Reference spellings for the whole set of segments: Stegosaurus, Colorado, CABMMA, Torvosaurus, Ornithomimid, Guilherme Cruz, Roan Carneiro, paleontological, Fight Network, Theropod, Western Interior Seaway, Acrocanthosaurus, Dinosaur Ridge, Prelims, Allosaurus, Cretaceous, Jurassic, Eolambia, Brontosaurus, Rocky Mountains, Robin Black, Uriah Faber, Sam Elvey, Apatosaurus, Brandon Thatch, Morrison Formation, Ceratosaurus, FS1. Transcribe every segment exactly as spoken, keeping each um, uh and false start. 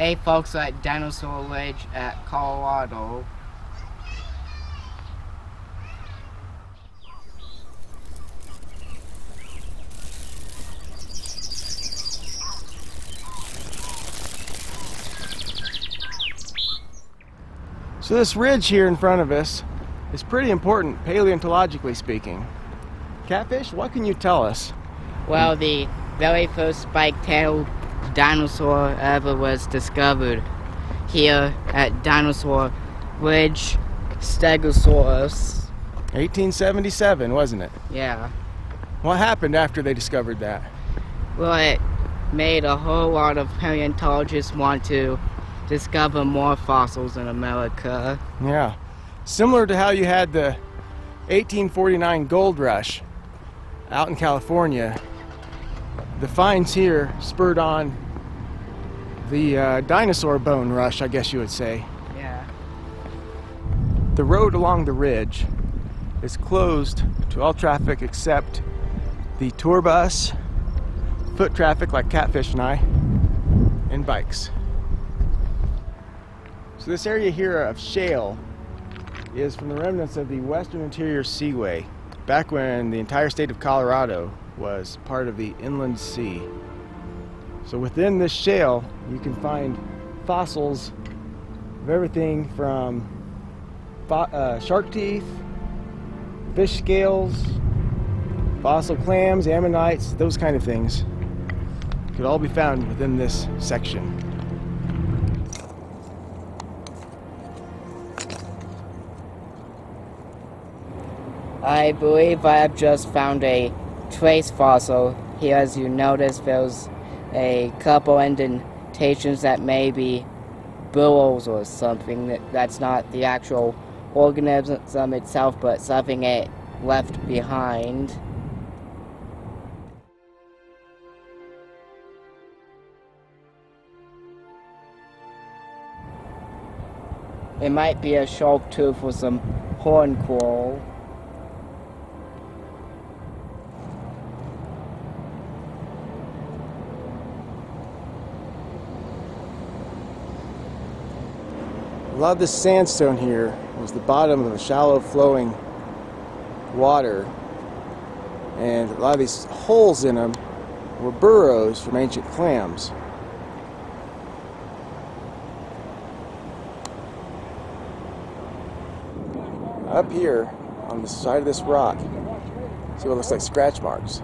Hey folks, at Dinosaur Ridge at Colorado. So this ridge here in front of us is pretty important, paleontologically speaking. Catfish, what can you tell us? Well, the very first spike-tailed dinosaur ever was discovered here at Dinosaur Ridge, Stegosaurus. eighteen seventy-seven, wasn't it? Yeah. What happened after they discovered that? Well, it made a whole lot of paleontologists want to discover more fossils in America. Yeah. Similar to how you had the eighteen forty-nine gold rush out in California, the finds here spurred on the uh, dinosaur bone rush, I guess you would say. Yeah. The road along the ridge is closed to all traffic except the tour bus, foot traffic like Catfish and I, and bikes. So this area here of shale is from the remnants of the Western Interior Seaway, back when the entire state of Colorado was part of the inland sea. So within this shale, you can find fossils of everything from uh, shark teeth, fish scales, fossil clams, ammonites, those kind of things could all be found within this section. I believe I have just found a trace fossil here. As you notice, there's a couple indentations that may be burrows or something. That, that's not the actual organism itself, but something it left behind. It might be a shark tooth or some horn coral. A lot of this sandstone here was the bottom of a shallow flowing water, and a lot of these holes in them were burrows from ancient clams. Up here on the side of this rock, see what looks like scratch marks.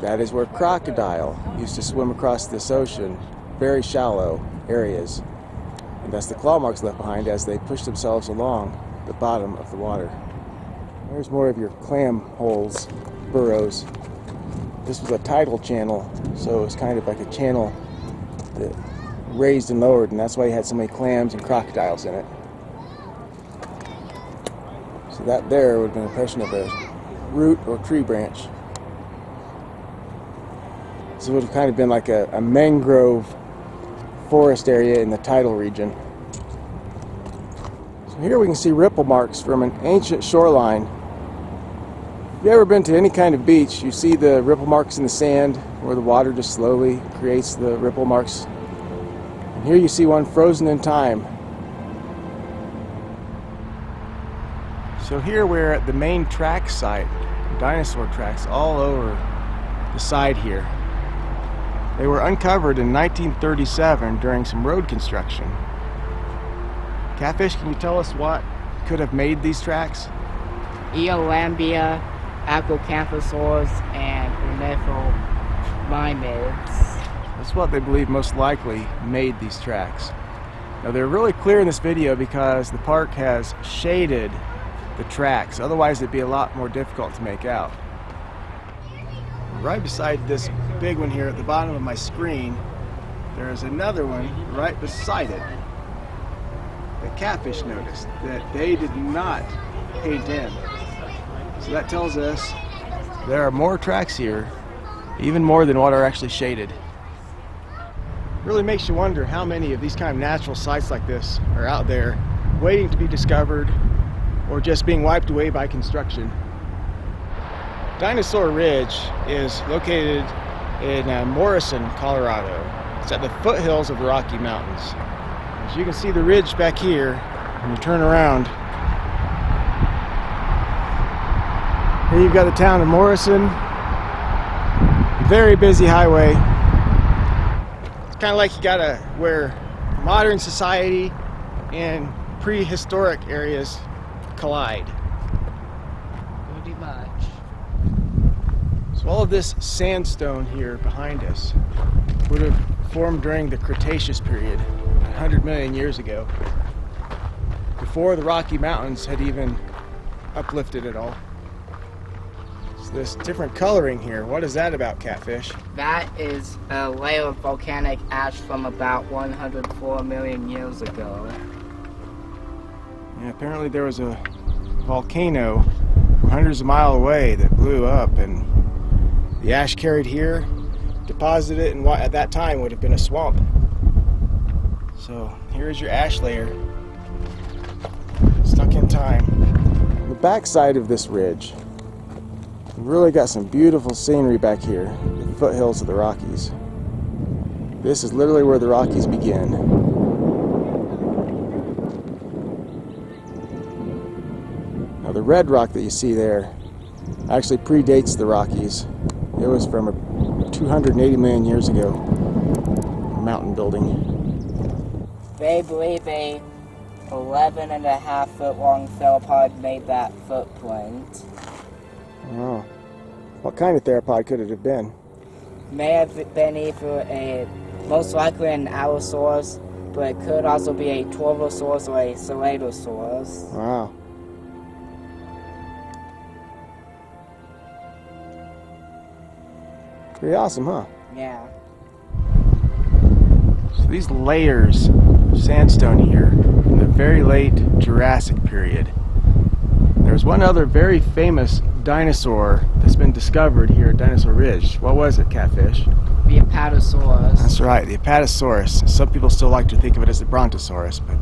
That is where crocodile used to swim across this ocean, very shallow areas. And that's the claw marks left behind as they push themselves along the bottom of the water. There's more of your clam holes, burrows. This was a tidal channel, so it's kind of like a channel that raised and lowered, and that's why you had so many clams and crocodiles in it. So that there would have been an impression of a root or tree branch. So it would have kind of been like a, a mangrove forest area in the tidal region. So here we can see ripple marks from an ancient shoreline. If you've ever been to any kind of beach, you see the ripple marks in the sand where the water just slowly creates the ripple marks. And here you see one frozen in time. So here we're at the main track site, dinosaur tracks all over the side here. They were uncovered in nineteen thirty-seven during some road construction. Catfish, can you tell us what could have made these tracks? Eolambia, Acrocanthosaurus, and Ornithomimids. That's what they believe most likely made these tracks. Now, they're really clear in this video because the park has shaded the tracks. Otherwise, it'd be a lot more difficult to make out. Right beside this big one here at the bottom of my screen, there is another one right beside it. The Catfish noticed that they did not paint in. So that tells us there are more tracks here, even more than what are actually shaded. Really makes you wonder how many of these kind of natural sites like this are out there waiting to be discovered or just being wiped away by construction. Dinosaur Ridge is located in uh, Morrison, Colorado. It's at the foothills of the Rocky Mountains. As you can see the ridge back here, when you turn around, here you've got the town of Morrison. Very busy highway. It's kind of like you gotta where modern society and prehistoric areas collide. Pretty much. So all of this sandstone here behind us would have formed during the Cretaceous period, one hundred million years ago, before the Rocky Mountains had even uplifted at all. It's this different coloring here. What is that about, Catfish? That is a layer of volcanic ash from about one hundred four million years ago. Yeah, apparently there was a volcano hundreds of miles away that blew up, and the ash carried here, deposited it in what at that time would have been a swamp. So here's your ash layer, stuck in time. The backside of this ridge, we've really got some beautiful scenery back here, the foothills of the Rockies. This is literally where the Rockies begin. Now the red rock that you see there actually predates the Rockies. It was from two hundred eighty million years ago, mountain building. They believe a eleven and a half foot long theropod made that footprint. Oh. What kind of theropod could it have been? May have been either a, most likely an Allosaurus, but it could also be a Torvosaurus or a Ceratosaurus. Wow. Pretty awesome, huh? Yeah. So these layers of sandstone here in the very late Jurassic period. There's one other very famous dinosaur that's been discovered here at Dinosaur Ridge. What was it, Catfish? The Apatosaurus. That's right, the Apatosaurus. Some people still like to think of it as the Brontosaurus, but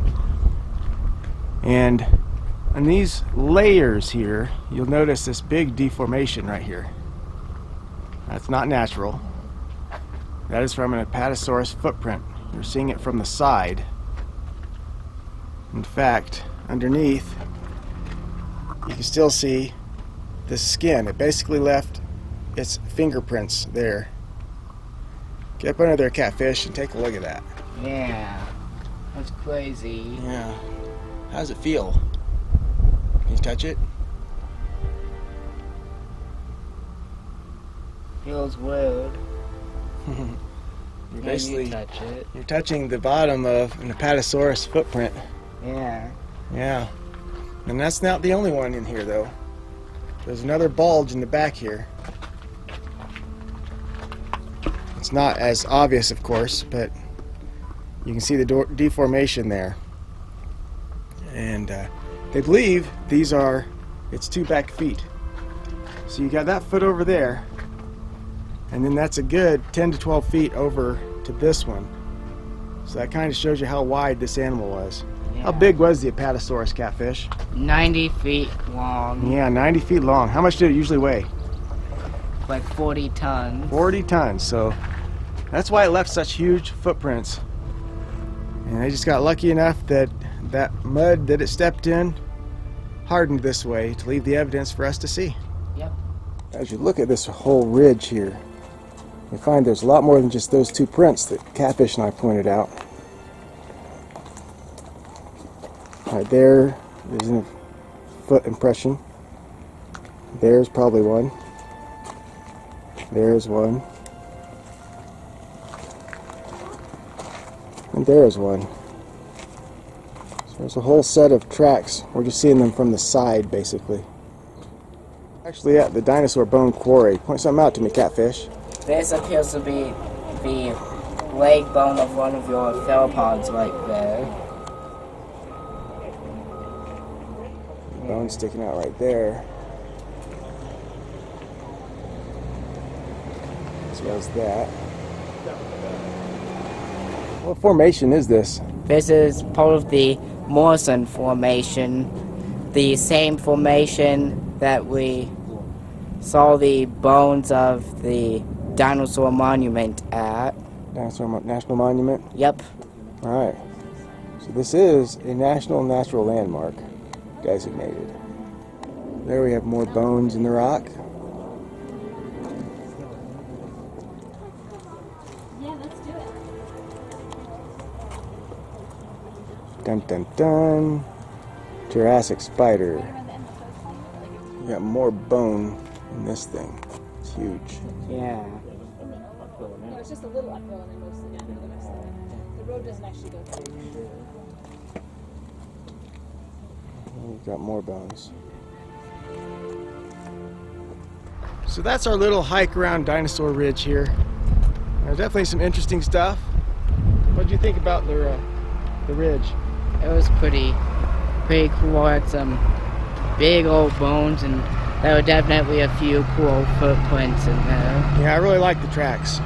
and on these layers here, you'll notice this big deformation right here. That's not natural. That is from an Apatosaurus footprint. You're seeing it from the side. In fact, underneath, you can still see the skin. It basically left its fingerprints there. Get up under there, Catfish, and take a look at that. Yeah, that's crazy. Yeah. How does it feel? Can you touch it? Feels weird. You're basically you touch it. You're touching the bottom of an Apatosaurus footprint. Yeah. Yeah. And that's not the only one in here, though. There's another bulge in the back here. It's not as obvious, of course, but you can see the do deformation there. And uh, they believe these are its two back feet. So you got that foot over there. And then that's a good ten to twelve feet over to this one. So that kind of shows you how wide this animal was. Yeah. How big was the Apatosaurus, Catfish? ninety feet long. Yeah, ninety feet long. How much did it usually weigh? Like forty tons. forty tons. So that's why it left such huge footprints. And they just got lucky enough that that mud that it stepped in hardened this way to leave the evidence for us to see. Yep. As you look at this whole ridge here, you find there's a lot more than just those two prints that Catfish and I pointed out. Right there is a foot impression. There's probably one. There's one. And there's one. So there's a whole set of tracks. We're just seeing them from the side, basically. Actually, at the dinosaur bone quarry. Point something out to me, Catfish. This appears to be the leg bone of one of your theropods right there. The bone sticking out right there. As well as that. What formation is this? This is part of the Morrison Formation. The same formation that we saw the bones of the dinosaur monument at. Dinosaur National Monument? Yep. All right. So this is a National Natural Landmark designated. There we have more bones in the rock. Yeah, let's do it. Dun dun dun. Jurassic spider. We got more bone in this thing. It's huge. Yeah. No, it's just a little uphill and then mostly down to the rest of it. The road doesn't actually go through. We've got more bones. So that's our little hike around Dinosaur Ridge here. Now, definitely some interesting stuff. What did you think about the uh, the ridge? It was pretty, pretty cool. It had some big old bones, and there were definitely a few cool footprints in there. Yeah, I really like the tracks.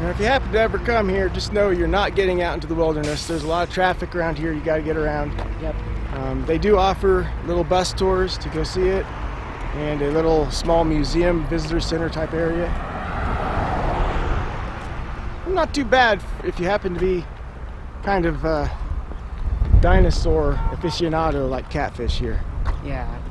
Now, if you happen to ever come here, just know you're not getting out into the wilderness. There's a lot of traffic around here. You got to get around. Yep. Um, they do offer little bus tours to go see it, and a little small museum visitor center type area. Not too bad if you happen to be kind of a dinosaur aficionado like Catfish here. Yeah.